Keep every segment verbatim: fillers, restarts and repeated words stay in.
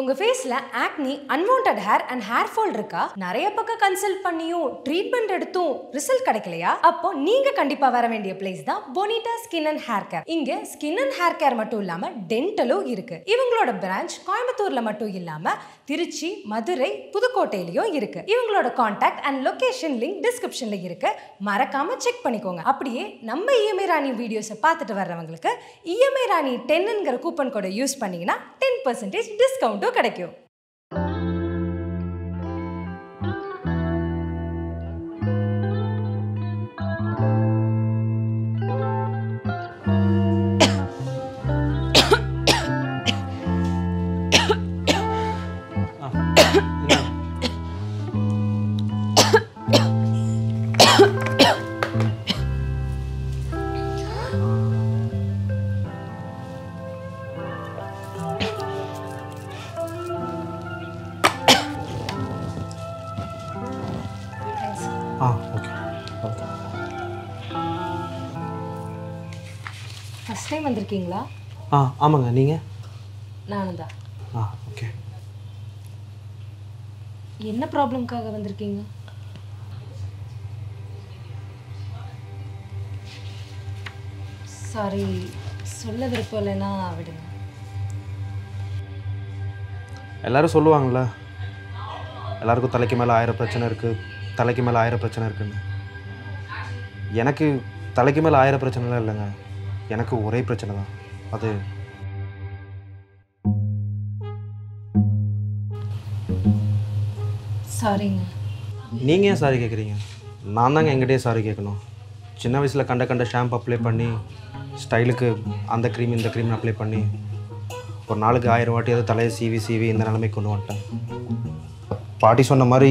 உங்க ஃபேஸ்ல acne, unwanted hair and hair fall இருக்கா? நிறைய பக்கம் கன்சல்ட் பண்ணியும் ட்ரீட்மெண்ட் எடுத்தும் ரிசல்ட் கிடைக்கலையா? அப்போ நீங்க கண்டிப்பா வர வேண்டிய பிளேஸ் தான் Bonita skin and hair care. இங்க ஸ்கின் அண்ட் ஹேர் கேர் மட்டும் இல்லாம டென்டலும் இருக்கு. இவங்களோட பிரான்ச் கோயம்புத்தூர்ல மட்டும் இல்லாம திருச்சி, மதுரை, புதுக்கோட்டையிலயும் இருக்கு. இவங்களோட கான்டாக்ட் அண்ட் லொகேஷன் லிங்க் டிஸ்கிரிப்ஷன்ல இருக்கு. மறக்காம செக் பண்ணிக்கோங்க. அப்படியே நம்ம இஎம்ஐ ராணி வீடியோஸை பார்த்துட்டு வர்றவங்களுக்கு இஎம்ஐ ராணி டென்ங்கிற கூப்பன் கோடை யூஸ் பண்ணீங்கன்னா டென் பர்சன்டேஜ் டிஸ்கவுண்ட் கிடைக்கும். Ah, okay. Okay. First time வந்திருக்கீங்களா? ஆ, ஆமாங்க. நீங்க? நானும் தான். ஆ, ஓகே. என்ன ப்ராப்ளம்காக வந்திருக்கீங்க? சாரி, சொல்ல விருப்பம் இல்லைன்னா விடுங்க. எல்லாரும் சொல்லுவாங்களா, எல்லாருக்கும் தலைக்கு மேலே ஆயிரம் பிரச்சனை இருக்குது, தலைக்கு மேலே ஆயிரம் பிரச்சனை இருக்குன்னு. எனக்கு தலைக்கு மேலே ஆயிரம் பிரச்சனைலாம் இல்லைங்க, எனக்கு ஒரே பிரச்சனை தான். அது சாரிங்க. நீங்கள் ஏன் சாரி கேட்குறீங்க? நான் தாங்க எங்கிட்டே சாரி கேட்கணும். சின்ன வயசில் கண்ட கண்ட ஷாம்பு அப்ளை பண்ணி, ஸ்டைலுக்கு அந்த க்ரீம் இந்த க்ரீம்னு அப்ளை பண்ணி, ஒரு நாளுக்கு ஆயிரம் வாட்டி ஏதோ தலையை சீவி சீவி இந்த நிலைமைக்கு கொண்டு வந்துட்டேன். பாட்டி சொன்ன மாதிரி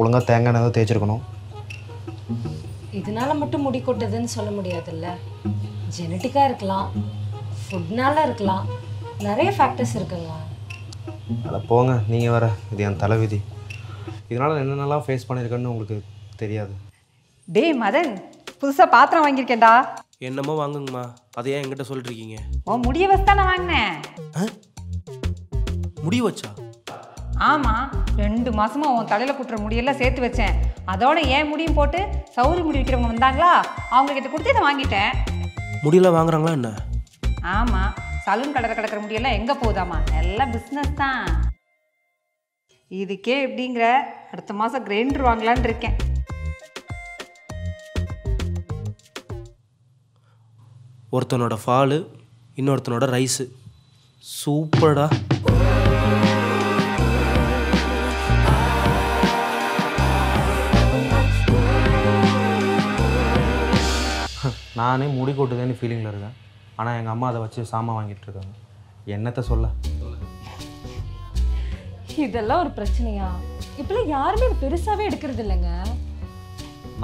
ஒழுங்காக தேங்காய் ஏதாவது தேய்ச்சிருக்கணும். இதனால் மட்டும் முடி கொட்டுதுன்னு சொல்ல முடியாதுல்ல. ஜெனட்டிக்காக இருக்கலாம், ஃபுட்னால இருக்கலாம், நிறைய ஃபேக்டர்ஸ் இருக்குங்க. அதில் போங்க, நீங்கள் வேறு. இது என் தலைவிதி. இதனால் என்னென்னலாம் ஃபேஸ் பண்ணியிருக்கேன்னு உங்களுக்கு தெரியாது. டே மதன், புதுசாக பாத்திரம் வாங்கியிருக்கேன்டா. என்னமோ வாங்குங்கம்மா, அதையே என்கிட்ட சொல்லிட்டு இருக்கீங்க. ஓ, முடிய வச்சு தான் நான் வாங்கினேன். முடிய வச்சா? ஆமாம், ரெண்டு மாதமாக உன் தலையில் குட்டுற முடியெல்லாம் சேர்த்து வச்சேன். அதோட ஏன் முடியும் போட்டு சௌரி முடி வைக்கிறவங்க வந்தாங்களா, அவங்கக்கிட்ட கொடுத்து இதை வாங்கிட்டேன். முடியெல்லாம் வாங்குறாங்களா என்ன? ஆமாம், சலூன் கடையில் கிடக்கிற முடியெல்லாம் எங்கே போகுதாமா, எல்லாம் பிஸ்னஸ் தான். இதுக்கே எப்படிங்கிற, அடுத்த மாதம் கிரைண்டர் வாங்கலான்னு இருக்கேன். ஒருத்தனோட ஃபாலு, இன்னொருத்தனோட ரைஸு. சூப்பரடா. நானே முடி கொட்டுதேன்னு ஃபீலிங்கில் இருக்கேன். ஆனால் எங்கள் அம்மா அதை வச்சு சாமான் வாங்கிட்டு இருக்காங்க. என்னத்தை சொல்ல. இதெல்லாம் ஒரு பிரச்சனையா? இப்பெல்லாம் யாருமே பெருசாகவே எடுக்கிறது இல்லைங்க.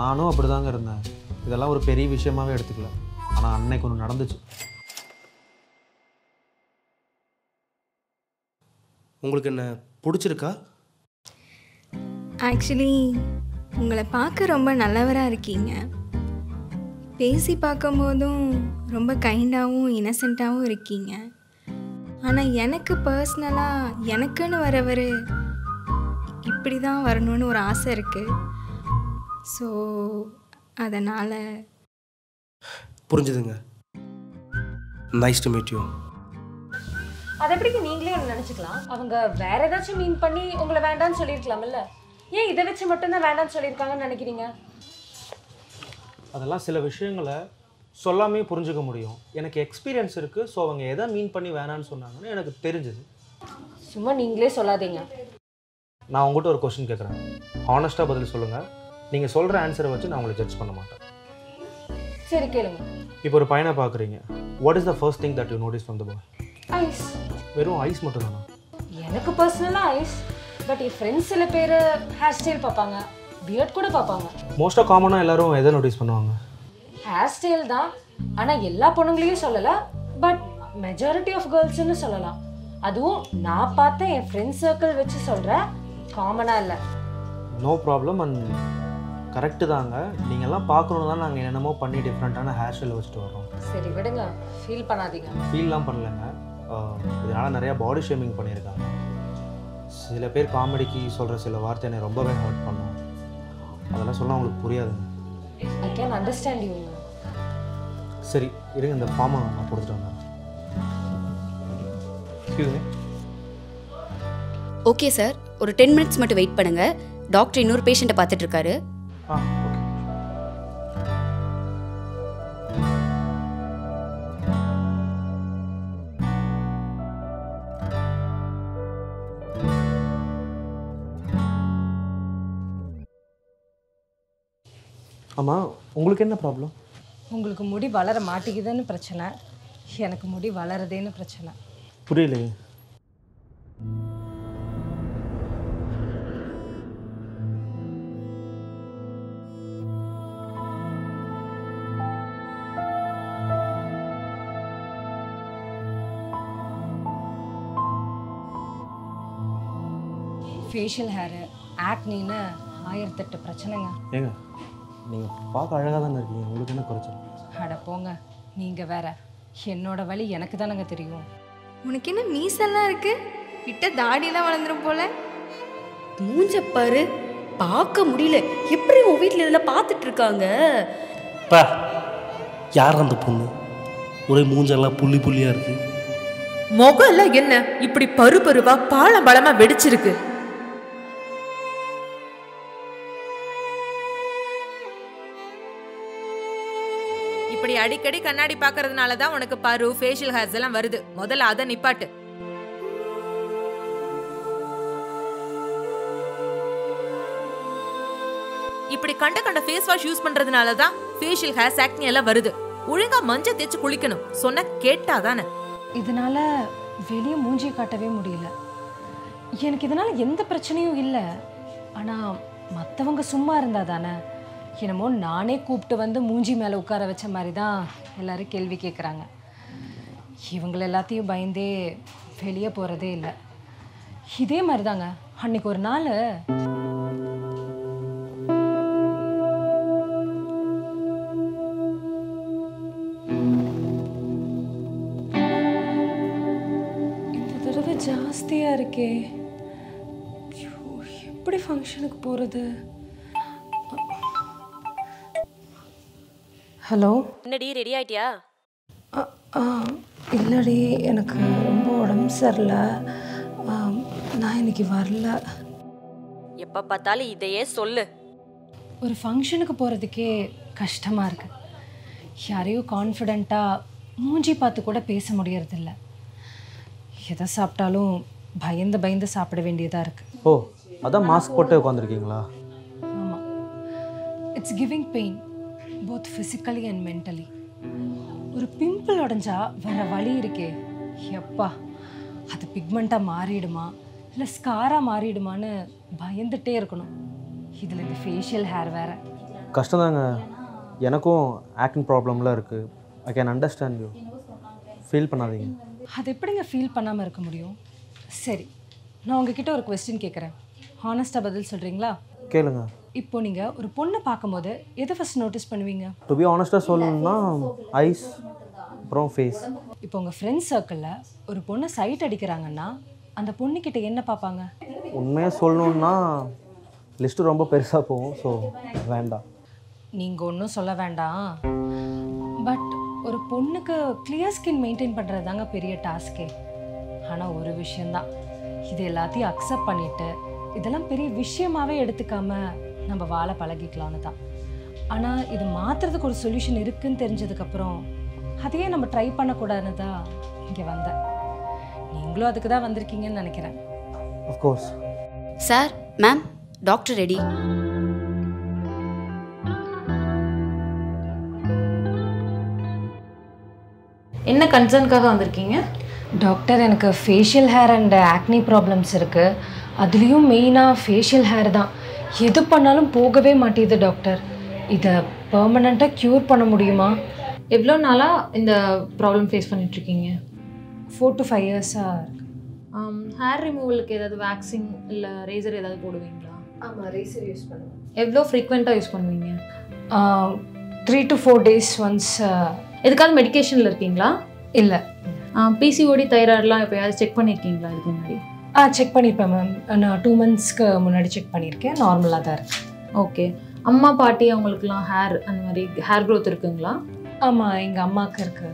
நானும் அப்படி தாங்க இருந்தேன். இதெல்லாம் ஒரு பெரிய விஷயமாகவே எடுத்துக்கல. ஆனால் அன்னைக்கு ஒன்று நடந்துச்சு. உங்களுக்கு என்ன பிடிச்சிருக்கா? ஆக்சுவலி உங்களை பார்க்க ரொம்ப நல்லவராக இருக்கீங்க. பேசி பார்க்கும்போதும் ரொம்ப கைண்டாகவும் இன்னசென்ட்டாகவும் இருக்கீங்க. ஆனால் எனக்கு பர்சனலாக எனக்குன்னு வரவர் இப்படி தான் வரணும்னு ஒரு ஆசை இருக்குது. ஸோ அதனால். புரிஞ்சுதுங்க. Nice to meet you. அதை எப்படி நீங்களே ஒன்று நினச்சிக்கலாம், அவங்க வேற ஏதாச்சும் மீன் பண்ணி உங்களை வேண்டான்னு சொல்லியிருக்கலாம்ல. ஏன் இதை வச்சு மட்டும்தான் வேண்டான்னு சொல்லியிருக்காங்கன்னு நினைக்கிறீங்க? அதெல்லாம் சில விஷயங்களை சொல்லாமே புரிஞ்சுக்க முடியும். எனக்கு எக்ஸ்பீரியன்ஸ் இருக்குது. ஸோ அவங்க எதை மீன் பண்ணி வேணான்னு சொன்னாங்கன்னு எனக்கு தெரிஞ்சுது. சும்மா நீங்களே சொல்லாதீங்க. நான் உங்கள்கிட்ட ஒரு கொஸ்டின் கேட்குறேன், ஹானஸ்ட்டாக பதில் சொல்லுங்கள். நீங்கள் சொல்கிற ஆன்சரை வச்சு நான் உங்களை ஜட்ஜ் பண்ண மாட்டேன். சரி கேளுங்க. இப்போ ஒரு பையனை பார்க்குறீங்க. What is the first thing that you notice from the boy? Eyes. வெறும் ஐஸ் மட்டும் தானா? எனக்கு பர்சனலாக ஐஸ். பட் என் ஃப்ரெண்ட்ஸ் சில பேர் ஹேர் ஸ்டைல் பார்ப்பாங்க, பியர்ட் கூட பார்ப்பாங்க. மோஸ்ட்டாக காமனாக எல்லாரும் எதை நோட்டீஸ் பண்ணுவாங்க? ஹேர் ஸ்டைல் தான். ஆனால் எல்லா பொண்ணுங்களையும் சொல்லலை, பட் மெஜாரிட்டி ஆஃப் கேர்ள்ஸ்ன்னு சொல்லலாம். அதுவும் நான் பார்த்த என் ஃப்ரெண்ட்ஸ் சர்க்கிள் வச்சு சொல்கிறேன், காமனாக இல்லை. No problem. அண்ட் கரெக்டு தாங்க. நீங்கள்லாம் பார்க்கணும் தான். நாங்கள் என்னென்னமோ பண்ணி டிஃப்ரெண்ட்டான ஹேர் ஸ்டைல் வச்சுட்டு வரோம். சரி விடுங்க, ஃபீல் பண்ணாதீங்க. ஃபீல்லாம் பண்ணலைங்க. இதனால் நிறையா பாடி ஷேமிங் பண்ணியிருக்காங்க. சில பேர் காமெடிக்கு சொல்கிற சில வார்த்தை என்னை ரொம்பவே ஹர்ட் பண்ணும். அதெல்லாம் சொன்னால் உங்களுக்கு புரியாது. I can understand you. சரி இருங்க, இந்த ஃபார்மை நான் கொடுத்துட்டு வந்தேன். Excuse me. ஓகே சார், ஒரு டென் மினிட்ஸ் மட்டும் வெயிட் பண்ணுங்கள். டாக்டர் இன்னொரு பேஷண்ட்டை பார்த்துட்டு இருக்காரு. ஆ அம்மா, உங்களுக்கு என்ன ப்ராப்ளம்? உங்களுக்கு முடி வளர மாட்டேங்குதுன்னு பிரச்சனை, எனக்கு முடி வளருதேன்னு பிரச்சனை. புரியல. ஃபேஷியல் ஹேரு, ஆக்னின்னு ஆயிரத்தெட்டு பிரச்சனைங்க. ஏங்க நீங்கள் பார்க்க அழகாக தானே இருக்கீங்க, உங்களுக்கு என்ன குறைச்சல்? அட போங்க, நீங்கள் வேற. என்னோட வழி எனக்கு தானங்க தெரியும். உனக்கு என்ன மீசெல்லாம் இருக்கு, விட்ட தாடியெல்லாம் வளர்ந்துடும் போல. மூஞ்ச பாரு, பார்க்க முடியல. எப்படி உன் வீட்டில் இதெல்லாம் பார்த்துட்டு இருக்காங்க? பா, யார் அந்த பொண்ணு? ஒரே மூஞ்செல்லாம் புள்ளி புள்ளியாக இருக்கு. முகம் எல்லாம் என்ன இப்படி பரு பருவா பாலம் பலமாக வெடிச்சிருக்கு. இப்படி அடிக்கடி கண்ணாடி பாக்குறதுனால தான் உனக்கு பரு, ஃபேஷியல் ஹேர்ஸ் எல்லாம் வருது. முதல்ல அத நிப்பாட்டு. இப்படி கண்ட கண்ட ஃபேஸ் வாஷ் யூஸ் பண்றதுனால தான் ஃபேஷியல் ஹேர்ஸ், ஆக்னி எல்லாம் வருது. ஒழுங்கா மஞ்ச தேய்ச்சி குளிக்கணும், சொன்ன கேட்டா தானே. இதனால வெளிய மூஞ்சி காட்டவே முடியல. எனக்கு இதனால எந்த பிரச்சனையும் இல்லை. ஆனா மற்றவங்க சும்மா இருந்தா தானே. என்னமோ நானே கூப்பிட்டு வந்து மூஞ்சி மேலே உட்கார வச்ச மாதிரி தான் எல்லோரும் கேள்வி கேட்குறாங்க. இவங்கள எல்லாத்தையும் பயந்தே வெளியே போகிறதே இல்லை. இதே மாதிரி தாங்க அன்றைக்கி ஒரு நாள் இந்த தடவை ஜாஸ்தியாக இருக்கே, எப்படி ஃபங்க்ஷனுக்கு போகிறது? ஹலோ, என்னடி ரெடி ஆயிட்டியா? இல்லடி, எனக்கு ரொம்ப உடம்பு சரியில்லை, நான் இன்னைக்கு வரல. எப்போ பார்த்தாலும் இதையே சொல்லு. ஒரு ஃபங்க்ஷனுக்கு போகிறதுக்கே கஷ்டமாக இருக்கு. யாரையும் கான்ஃபிடெண்ட்டாக மூஞ்சி பார்த்து கூட பேச முடியறதில்ல. எதை சாப்பிட்டாலும் பயந்து பயந்து சாப்பிட வேண்டியதாக இருக்குது. ஓ, அதான் மாஸ்க் போட்டு உட்காந்துருக்கீங்களா? ஆமாம். It's giving pain both physically and mentally. ஒரு பிம்பிள் உடஞ்சா வேற வழி இருக்கே, எப்பா அது பிக்மெண்ட்டாக மாறிடுமா இல்லை ஸ்காராக மாறிடுமான்னு பயந்துகிட்டே இருக்கணும். இதில் இந்த ஃபேஷியல் ஹேர் வேற கஷ்டம் தாங்க. எனக்கும் ஆக்டிங் ப்ராப்ளம்லாம் இருக்குது. I can understand you. Feel பண்ணாதீங்க. அது எப்படிங்க ஃபீல் பண்ணாமல் இருக்க முடியும்? சரி, நான் உங்ககிட்ட ஒரு கொஸ்டின் கேட்குறேன், ஹானஸ்டாக பதில் சொல்கிறீங்களா? கேளுங்க. இப்போ நீங்க ஒரு பொண்ணை பாக்கும்போது எதை ஃபர்ஸ்ட் நோட்டீஸ் பண்ணுவீங்க? டு பீ ஹானஸ்டா சொல்லணும்னா ஐஸ், அப்புறம் ஃபேஸ். இப்போ உங்க ஃப்ரெண்ட்ஸ் சர்க்கிள்ல ஒரு பொண்ணை சைட் அடிக்கிறாங்கன்னா அந்த பொண்ணு கிட்ட என்ன பார்ப்பாங்க? உண்மையா சொல்லணும்னா லிஸ்ட் ரொம்ப பெருசா போகும். ஸோ வேண்டாம், நீங்க ஒன்றும் சொல்ல வேண்டாம். பட் ஒரு பொண்ணுக்கு கிளியர் ஸ்கின் மெயின்டைன் பண்றது தாங்க பெரிய டாஸ்கே. ஆனால் ஒரு விஷயம்தான், இது எல்லாத்தையும் அக்செப்ட் பண்ணிட்டு இதெல்லாம் பெரிய விஷயமாவே எடுத்துக்காம நம்ம வாழை பழகிக்கலாம்னு தான். ஆனால் இது மாற்றுறதுக்கு ஒரு சொல்யூஷன் இருக்குதுன்னு தெரிஞ்சதுக்கப்புறம் அதையே நம்ம ட்ரை பண்ணக்கூடாதுன்னு தான் இங்கே வந்தேன். நீங்களும் அதுக்கு தான் வந்திருக்கீங்கன்னு நினைக்கிறேன். Of course. Sir, ma'am, doctor ready. என்ன கன்சர்னுக்காக வந்திருக்கீங்க? டாக்டர், எனக்கு facial hair and acne problems இருக்குது. அதுலேயும் மெயினாக ஃபேஷியல் ஹேர் தான். எது பண்ணாலும் போகவே மாட்டேது டாக்டர். இதை பெர்மனெண்ட்டாக க்யூர் பண்ண முடியுமா? எவ்வளோ நாளாக இந்த ப்ராப்ளம் ஃபேஸ் பண்ணிகிட்ருக்கீங்க? ஃபோர் டு ஃபைவ் இயர்ஸாக இருக்குது. ஹேர் ரிமூவலுக்கு ஏதாவது வேக்சிங் இல்லை ரேசர் ஏதாவது போடுவீங்களா? ஆமாம், ரேசர் யூஸ் பண்ணுவேன். எவ்வளோ ஃப்ரீக்வெண்ட்டாக யூஸ் பண்ணுவீங்க? Three to four days once. எதுக்காக மெடிக்கேஷனில் இருக்கீங்களா? இல்லை. பிசிஓடி, தைராய்டெலாம் எப்போயாவது செக் பண்ணியிருக்கீங்களா இதுக்கு முன்னாடி? I checked it for two months. Normal. Okay. அம்மா பாட்டி அவங்களுக்குலாம் hair அந்த மாதிரி hair growth இருக்குங்களா? ஆமா, எங்க அம்மாக்கு இருக்கு.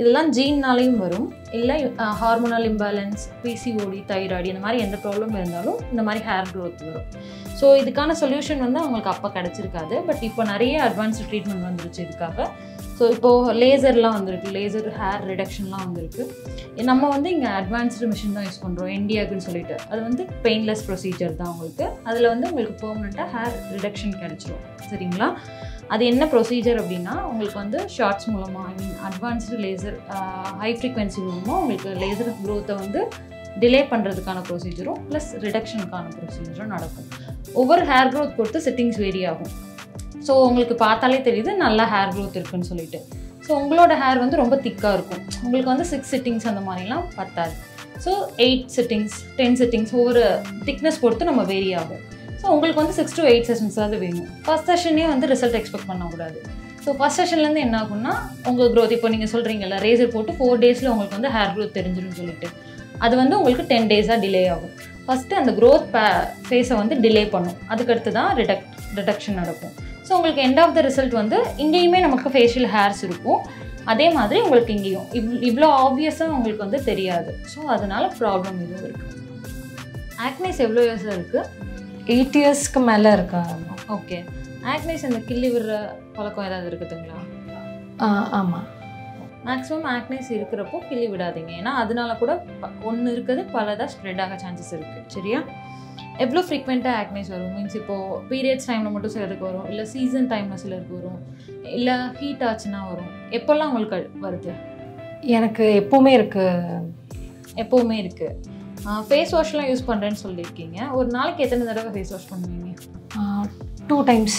இதெல்லாம் ஜீன்னாலயும் வரும் இல்ல hormonal imbalance, P C O D, thyroid இந்த மாதிரி எந்த ப்ராப்ளம் இருந்தாலும் இந்த மாதிரி hair growth வரும். சோ இதுக்கான சொல்யூஷன் வந்து உங்களுக்கு அப்ப கிடைச்சிருக்காது. பட் இப்போ நிறைய அட்வான்ஸ்ட் ட்ரீட்மென்ட் வந்துருச்சு இதுக்காக. சோ இப்போ லேசர்லாம் வந்திருக்கு. லேசர் hair ரிடக்ஷன்லாம் வந்திருக்கு. நம்ம வந்து இங்க அட்வான்ஸ்ட் மெஷின் தான் யூஸ் பண்றோம் இந்தியாக்குன்னு சொல்லிட்டு. அது வந்து பெயின்லெஸ் ப்ரொசீஜர் தான் உங்களுக்கு. அதுல வந்து உங்களுக்கு பெர்மனன்ட்டா hair ரிடக்ஷன் கிடைச்சிரும். சரிங்களா? அது என்ன ப்ரொசீஜர் அப்படினா உங்களுக்கு வந்து ஷார்ட்ஸ் மூலமா I mean advanced laser high frequency மூலமா உங்களுக்கு லேசர் growth வந்து டிலே பண்றதுக்கான ப்ரொசீஜரும் ப்ளஸ் ரிடக்ஷனுக்கான ப்ரொசீஜரும் நடக்கும். ஒவ்வொரு hair growth பொறுத்து செட்டிங்ஸ் வேரி ஆகும். So உங்களுக்கு பார்த்தாலே தெரியுது நல்ல hair growth இருக்குன்னு சொல்லிட்டு. So உங்களோட hair வந்து ரொம்ப திக்கா இருக்கும். உங்களுக்கு வந்து six sittings அந்த மாதிரிலாம் பத்தாது. So eight sittings ten sittings ஒவ்வொரு thickness பொறுத்து நம்ம வேரி ஆகும். So உங்களுக்கு வந்து six to eight sessions ஆது வேணும். First session-ஏ வந்து result expect பண்ண கூடாது. So first session-ல இருந்து என்ன ஆகும்னா உங்க growth இப்போ நீங்க சொல்றீங்கல razor போட்டு four days-ல உங்களுக்கு வந்து hair growth தெரிஞ்சிரும் சொல்லிட்டு. அது வந்து உங்களுக்கு ten days-ஆ delay ஆகும். First அந்த growth phase-ஐ வந்து delay பண்ணும். அதுக்கு அடுத்து தான் reduction நடக்கும். So, உங்களுக்கு end of the result வந்து இங்கேயுமே நமக்கு facial hairs இருக்கும். அதே மாதிரி உங்களுக்கு இங்கேயும் இவ்வளோ ஆப்வியஸாக உங்களுக்கு வந்து தெரியாது. ஸோ அதனால ப்ராப்ளம் எதுவும் இருக்குது. ஆக்னைஸ் எவ்வளோ இயர்ஸ் இருக்குது? எயிட் இயர்ஸ்க்கு மேலே இருக்கா? ஓகே. ஆக்னைஸ் அந்த கிள்ளி விடுற பழக்கம் ஏதாவது இருக்குதுங்களா? ஆமாம். மேக்ஸிமம் ஆக்னைஸ் இருக்கிறப்போ கிள்ளி விடாதீங்க. ஏன்னா அதனால கூட ஒன்று இருக்குது பலதாக ஸ்ப்ரெட் ஆக சான்சஸ் இருக்குது. சரியா? எவ்வளோ ஃப்ரீக்வெண்ட்டாக ஆக்னைஸ் வரும்? மீன்ஸ் இப்போது பீரியட்ஸ் டைமில் மட்டும் சிலருக்கு வரும், இல்லை சீசன் டைமில் சிலருக்கு வரும், இல்லை ஹீட் ஆச்சுன்னா வரும். எப்போல்லாம் உங்களுக்கு வருது? எனக்கு எப்போவுமே இருக்குது. எப்போவுமே இருக்குது. ஃபேஸ் வாஷ்லாம் யூஸ் பண்ணுறேன்னு சொல்லியிருக்கீங்க. ஒரு நாளைக்கு எத்தனை தடவை ஃபேஸ் வாஷ் பண்ணுவீங்க? Two times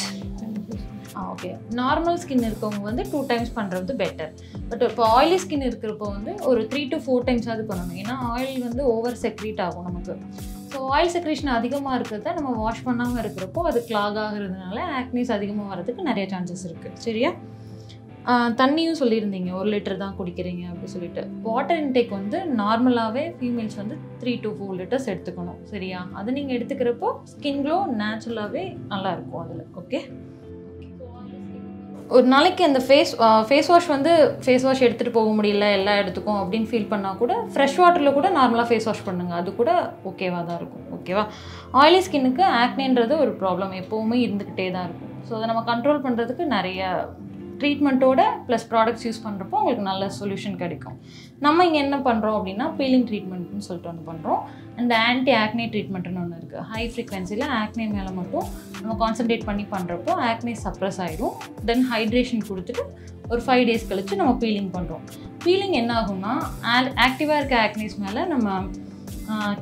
okay. Normal skin இருக்கவங்க வந்து டூ டைம்ஸ் பண்ணுறது பெட்டர். பட் இப்போ ஆயிலி ஸ்கின் இருக்கிறப்போ வந்து ஒரு த்ரீ டு ஃபோர் டைம்ஸாவது பண்ணணும். ஏன்னா ஆயில் வந்து ஓவர் செக்ரீட் ஆகும் நமக்கு. ஸோ ஆயில் செக்ரேஷன் அதிகமாக இருக்கிறத நம்ம வாஷ் பண்ணாமல் இருக்கிறப்போ அது கிளாக் ஆகுறதுனால ஆக்னிஸ் அதிகமாக வரதுக்கு நிறைய சான்சஸ் இருக்குது. சரியா? தண்ணியும் சொல்லியிருந்தீங்க ஒரு லிட்டர் தான் குடிக்கிறீங்க அப்படின்னு சொல்லிட்டு. வாட்டர் இன்டேக் வந்து நார்மலாகவே ஃபீமேல்ஸ் வந்து த்ரீ டு ஃபோர் லிட்டர்ஸ் எடுத்துக்கணும். சரியா? அது நீங்கள் எடுத்துக்கிறப்போ ஸ்கின் க்ளோ நேச்சுரலாகவே நல்லாயிருக்கும் அதில். ஓகே. ஒரு நாளைக்கு அந்த ஃபேஸ் ஃபேஸ் வாஷ் வந்து ஃபேஸ் வாஷ் எடுத்துகிட்டு போக முடியல எல்லா இடத்துக்கும் அப்படின்னு ஃபீல் பண்ணால் கூட ஃப்ரெஷ் வாட்டரில் கூட நார்மலாக ஃபேஸ் வாஷ் பண்ணுங்கள். அது கூட ஓகேவாக தான் இருக்கும். ஓகேவா? ஆயிலி ஸ்கின்னுக்கு ஆக்னேன்றது ஒரு ப்ராப்ளம் எப்போவுமே இருந்துக்கிட்டே தான் இருக்கும். ஸோ அதை நம்ம கண்ட்ரோல் பண்ணுறதுக்கு நிறைய ட்ரீட்மெண்ட்டோட ப்ளஸ் ப்ராடக்ட்ஸ் யூஸ் பண்ணுறப்போ உங்களுக்கு நல்ல சொல்யூஷன் கிடைக்கும். நம்ம இங்கே என்ன பண்ணுறோம் அப்படின்னா பீலிங் ட்ரீட்மெண்ட்னு சொல்லிட்டு ஒன்று பண்ணுறோம். அண்ட் ஆன்டி ஆக்னே ட்ரீட்மெண்ட்னு ஒன்று இருக்குது. ஹை ஃப்ரீக்வன்சியில் ஆக்னே மேலே மட்டும் நம்ம கான்சன்ட்ரேட் பண்ணி பண்ணுறப்போ ஆக்னே சப்ரஸ் ஆகிடும். தென் ஹைட்ரேஷன் கொடுத்துட்டு ஒரு ஃபைவ் டேஸ் கழித்து நம்ம பீலிங் பண்ணுறோம். பீலிங் என்ன ஆகும்னா ஆக்டிவாக இருக்க ஆக்னேஸ் மேலே நம்ம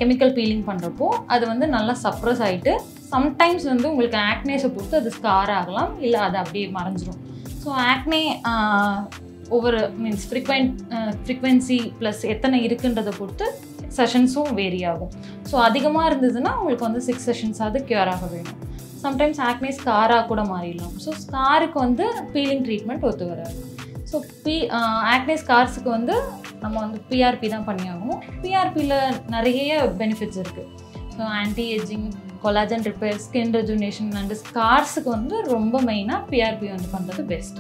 கெமிக்கல் பீலிங் பண்ணுறப்போ அது வந்து நல்லா சப்ரஸ் ஆகிட்டு சம்டைம்ஸ் வந்து உங்களுக்கு ஆக்னேஸை பொறுத்து அது ஸ்கார் ஆகலாம், இல்லை அது அப்படியே மறைஞ்சிடும். ஸோ ஆக்னே ஒவ்வொரு மீன்ஸ் ஃப்ரீக்வெண்ட் ஃப்ரீக்வென்சி ப்ளஸ் எத்தனை இருக்குன்றதை பொறுத்து செஷன்ஸும் வேரி ஆகும். ஸோ அதிகமாக இருந்ததுன்னா உங்களுக்கு வந்து சிக்ஸ் செஷன்ஸாவது கியூர் ஆக வேணும். சம்டைம்ஸ் ஆக்னே ஸ்காராக கூட மாறிடலாம். ஸோ ஸ்காருக்கு வந்து பீலிங் ட்ரீட்மெண்ட் ஒத்து வராது. ஸோ பி ஆக்னே ஸ்கார்ஸுக்கு வந்து நம்ம வந்து P R P தான் பண்ணியாகும். P R P-ல நிறைய பெனிஃபிட்ஸ் இருக்குது. So anti ageing, collagen repair, skin rejuvenation and ஸ்கார்ஸுக்கு வந்து ரொம்ப மெயினாக P R P வந்து பண்ணுறது பெஸ்ட்.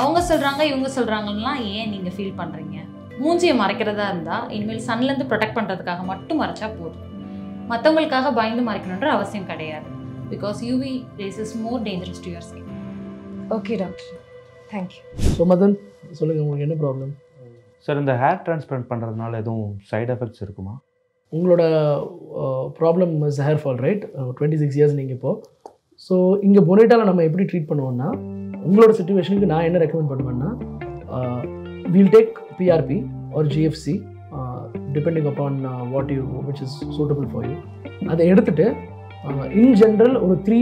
அவங்க சொல்கிறாங்க இவங்க சொல்கிறாங்கன்னா ஏன் நீங்கள் ஃபீல் பண்ணுறீங்க? மூஞ்சியை மறைக்கிறதா இருந்தால் இனிமேல் சன்லேருந்து ப்ரொடெக்ட் பண்ணுறதுக்காக மட்டும் மறைச்சா போதும். மற்றவங்களுக்காக பயந்து மறைக்கணுன்ற அவசியம் கிடையாது. Because U V rays is more dangerous to your skin. Okay doctor, thank you. So Madan சொல்லுங்கள், உங்களுக்கு என்ன ப்ராப்ளம்? சார், இந்த ஹேர் டிரான்ஸ்பிளான்ட் பண்ணுறதுனால எதுவும் சைட் எஃபெக்ட்ஸ் இருக்குமா? உங்களோட problem is hair fall, right? Twenty six years நீங்கள் இப்போது. ஸோ இங்கே பொனிட்டாவில் நம்ம எப்படி ட்ரீட் பண்ணுவோம்னா, உங்களோட சிச்சுவேஷனுக்கு நான் என்ன ரெக்கமெண்ட் பண்ணுவேன்னா, we'll take P R P or G F C depending upon what you which is suitable for you. அதை எடுத்துகிட்டு இன் ஜென்ரல் ஒரு த்ரீ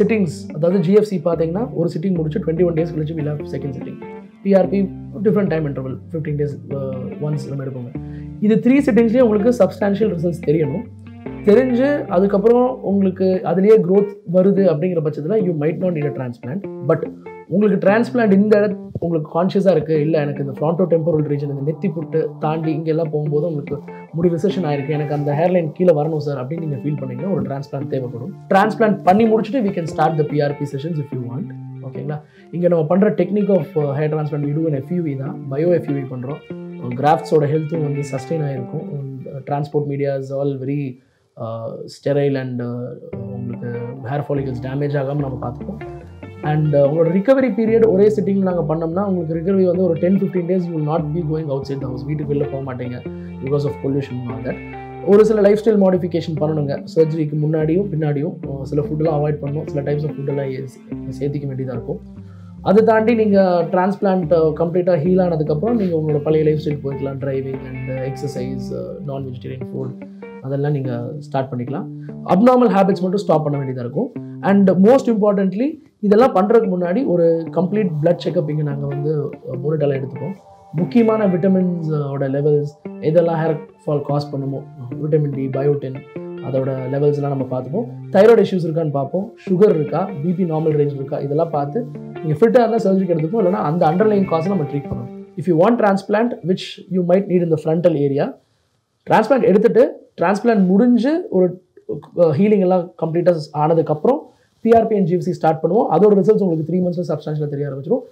சிட்டிங்ஸ், அதாவது G F C பார்த்தீங்கன்னா ஒரு சிட்டிங் முடிச்சு டுவெண்ட்டி ஒன் டேஸ் கழிச்சு we'll have second sitting. P R P different time interval fifteen days once நம்ம எடுப்போங்க. இது த்ரீ சிட்டிங்ஸ்லேயே உங்களுக்கு சப்ஸ்டான்ஷியல் ரிசல்ட்ஸ் தெரியணும். தெரிஞ்சு அதுக்கப்புறம் உங்களுக்கு அதுலேயே க்ரோத் வருது அப்படிங்கிற பட்சத்தில் you might not need a transplant. But உங்களுக்கு டிரான்ஸ்பிளான்ட் இந்த உங்களுக்கு கான்ஷியஸாக இருக்குது இல்லை எனக்கு இந்த ஃப்ரான்டோ டெம்பரல் ரீஜன் இந்த நெத்தி புட்டு தாண்டி இங்கெல்லாம் போகும்போது உங்களுக்கு முடி ரிசெஷன் ஆயிருக்கு எனக்கு அந்த ஹேர்லைன் கீழே வரணும் சார் அப்படின்னு நீங்கள் ஃபீல் பண்ணீங்கன்னா ஒரு டிரான்ஸ்பிளான்ட் தேவைப்படும். டிரான்ஸ்பிளான்ட் பண்ணி முடிச்சுட்டு we can start the PRP sessions if you want. ஓகேங்களா, இங்கே நம்ம பண்ணுற technique of hair transplant we do an FUE தான், பயோ எஃப்யூவி பண்ணுறோம். கிராஃப்ட்ஸோட ஹெல்த்தும் வந்து சஸ்டெயின் ஆகிருக்கும். Transport medias all very sterile and உங்களுக்கு ஹேர் ஃபாலிகல்ஸ் டேமேஜ் ஆகாமல் நம்ம பார்த்துப்போம். அண்ட் உங்களோட ரிகவரி பீரியட் ஒரே செட்டிங்கில் நாங்கள் பண்ணோம்னா உங்களுக்கு ரிகவரி வந்து ஒரு ten fifteen days you will not be going outside the house, வீட்டுக்கு வெளில போக மாட்டேங்க பிகாஸ் ஆஃப் பொல்யூஷன். வாங்க ஒரு சில லைஃப் ஸ்டைல் மாடிஃபிகேஷன் பண்ணணுங்க, சர்ஜரிக்கு முன்னாடியும் பின்னாடியும் சில ஃபுட்டெல்லாம் அவாய்ட் பண்ணணும், சில டைப்ஸ் ஆஃப் ஃபுட்டெல்லாம் சேர்த்திக்க வேண்டியதாக இருக்கும். அதை தாண்டி நீங்கள் டிரான்ஸ்பிளான்ட் கம்ப்ளீட்டாக ஹீல் ஆனதுக்கப்புறம் நீங்கள் உங்களோட பழைய லைஃப் ஸ்டைல் போய்க்கலாம். Driving and exercise, non vegetarian food அதெல்லாம் நீங்கள் ஸ்டார்ட் பண்ணிக்கலாம். அப்நார்மல் ஹேபிட்ஸ் மட்டும் ஸ்டாப் பண்ண வேண்டியதாக இருக்கும். அண்ட் மோஸ்ட் இம்பார்ட்டன்ட்லி இதெல்லாம் பண்ணுறதுக்கு முன்னாடி ஒரு கம்ப்ளீட் பிளட் செக்அப் இங்கே நாங்கள் வந்து போனிட்டெல்லாம் எடுத்துப்போம். முக்கியமான விட்டமின்ஸோட லெவல்ஸ் இதெல்லாம் ஹேர் ஃபால் காஸ் பண்ணுமோ, விட்டமின் டி, பயோட்டின் அதோட லெவல்ஸ்லாம் நம்ம பார்த்துப்போம். தைராய்டு இஷ்யூஸ் இருக்கான்னு பார்ப்போம், சுகர் இருக்கா, பிபி நார்மல் ரேஞ்ச் இருக்கா, இதெல்லாம் பார்த்து நீங்கள் ஃபிட்டாக இருந்தால் சர்ஜரிக்கு எடுத்துப்போம், இல்லைனா அந்த அண்டர்லைன் காசை நம்ம ட்ரீட் பண்ணணும். If you want transplant which you might need in the frontal area, transplant எடுத்துகிட்டு டிரான்ஸ்பிளான்ட் முடிஞ்சு ஒரு ஹீலிங் எல்லாம் கம்ப்ளீட்டாக ஆனதுக்கப்புறம் பிஆர்பி அண்ட் ஜிஎஃப்சி ஸ்டார்ட் பண்ணுவோம். அதோட ரிசல்ட்ஸ் உங்களுக்கு த்ரீ மந்த்ஸில் சப்ஸ்டான்ஷியலாக தெரிய ஆரம்பிச்சிடும்.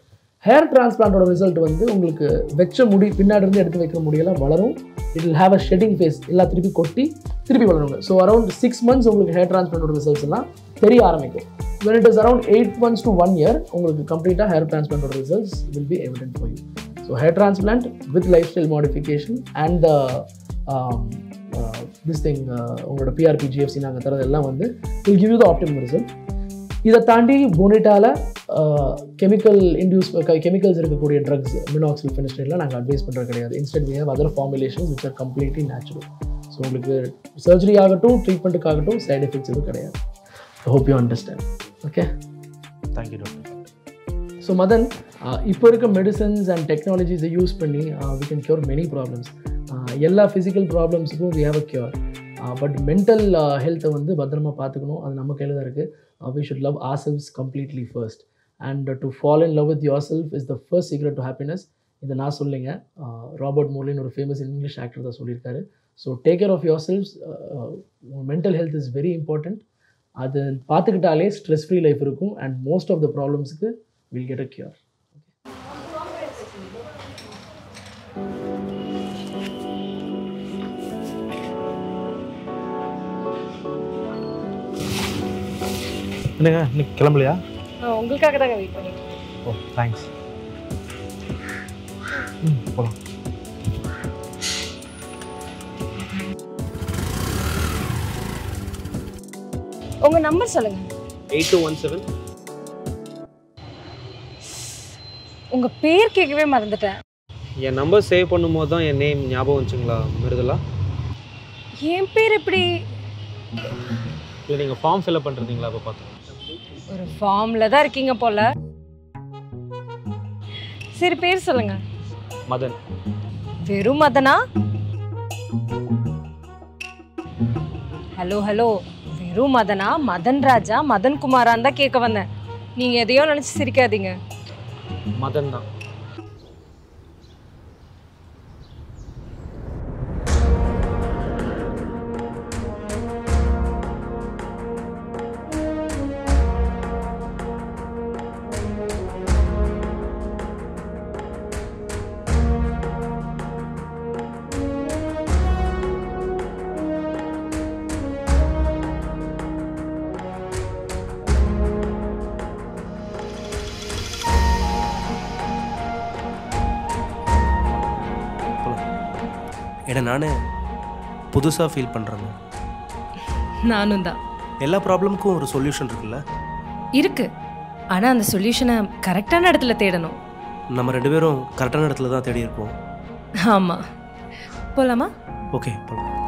ஹேர் டிரான்ஸ்பிளான்டோட ரிசல்ட் வந்து உங்களுக்கு வச்ச முடி பின்னாடி இருந்து எடுத்து வைக்கிற முடியெல்லாம் வளரும். It will have a shedding phase, எல்லாம் திருப்பி கொட்டி திருப்பி வளருங்க. ஸோ அரௌண்ட் சிக்ஸ் மந்த்ஸ் உங்களுக்கு ஹேர் டிரான்ஸ்பிளான்டோட ரிசல்ட்ஸ் எல்லாம் தெரிய ஆரம்பிக்கும். when it is around eight months to one year உங்களுக்கு கம்ப்ளீட்டாக ஹேர் டிரான்ஸ்பிளான்டோட results will be evident for you. So hair transplant with lifestyle modification and the um, uh, this thing உங்களோட PRP GFC நாங்கள் தரதெல்லாம் வந்து will give you the optimum result. இதை தாண்டி போனிட்டாவில் கெமிக்கல் இன்டியூஸ் கெமிக்கல்ஸ் இருக்கக்கூடிய ட்ரக்ஸ் மினாக்சில் ஃபினாஸ்டரைடெலாம் நாங்கள் அட்வைஸ் பண்ணுறது கிடையாது. Instead we have other formulations which are completely natural. So உங்களுக்கு சர்ஜரி ஆகட்டும் ட்ரீட்மெண்ட்டுக்காகட்டும் சைட் எஃபெக்ட்ஸ் எதுவும் கிடையாது. I hope you understand. Okay, thank you doctor. So Madan, இப்போ இருக்க மெடிசன்ஸ் அண்ட் டெக்னாலஜிஸை யூஸ் பண்ணி we can cure many problems. எல்லா ஃபிசிக்கல் ப்ராப்ளம்ஸுக்கும் we have a cure. But mental ஹெல்த்தை வந்து பத்திரமா பார்த்துக்கணும், அது நம்ம கையில் தான் இருக்குது. Uh, we should love ourselves completely first, and uh, to fall in love with yourself is the first secret to happiness. Idha na sollinga Robert Molyneux, a famous English actor, da sollirkaru. So take care of yourselves. Uh, uh, mental health is very important. Adu paathukittale stress free life irukum, and most of the problems ku we'll get a cure. என்னங்க இன்னைக்கு கிளம்பலையா? உங்களுக்காக தாங்க wait பண்ணிட்டு. Oh thanks. ம் போலாம். உங்க number சொல்லுங்க. Eight two one seven. உங்க பேர் கேட்கவே மறந்துட்டேன். என் நம்பர் சேவ் பண்ணும்போது தான் என் நேம் ஞாபகம் வந்துச்சுங்களா மிருதுளா? என் பேர் எப்படி இல்ல நீங்க ஃபார்ம் ஃபில் அப் பண்றீங்களா அப்ப பாத்து ஒரு ஃபார்ம்ல தான் இருக்கீங்க போல. சரி பேர் சொல்லுங்க. மதன். வெறும் மதனா? ஹலோ ஹலோ வெறும் மதனா, மதன் ராஜா, மதன் குமாரான் தான் கேட்க வந்தேன். நீங்க எதையோ நினைச்சு சிரிக்காதீங்க. மதன் தான். ஏன்னா நானே புதுசாக ஃபீல் பண்ணுறேங்க. நானும் தான். எல்லா ப்ராப்ளமுக்கும் ஒரு சொல்யூஷன் இருக்குல்ல? இருக்கு, ஆனால் அந்த சொல்யூஷனை கரெக்டான இடத்துல தேடணும். நம்ம ரெண்டு பேரும் கரெக்டான இடத்துல தான் தேடி இருப்போம். ஆமாம், போகலாமா? ஓகே போகலாம்.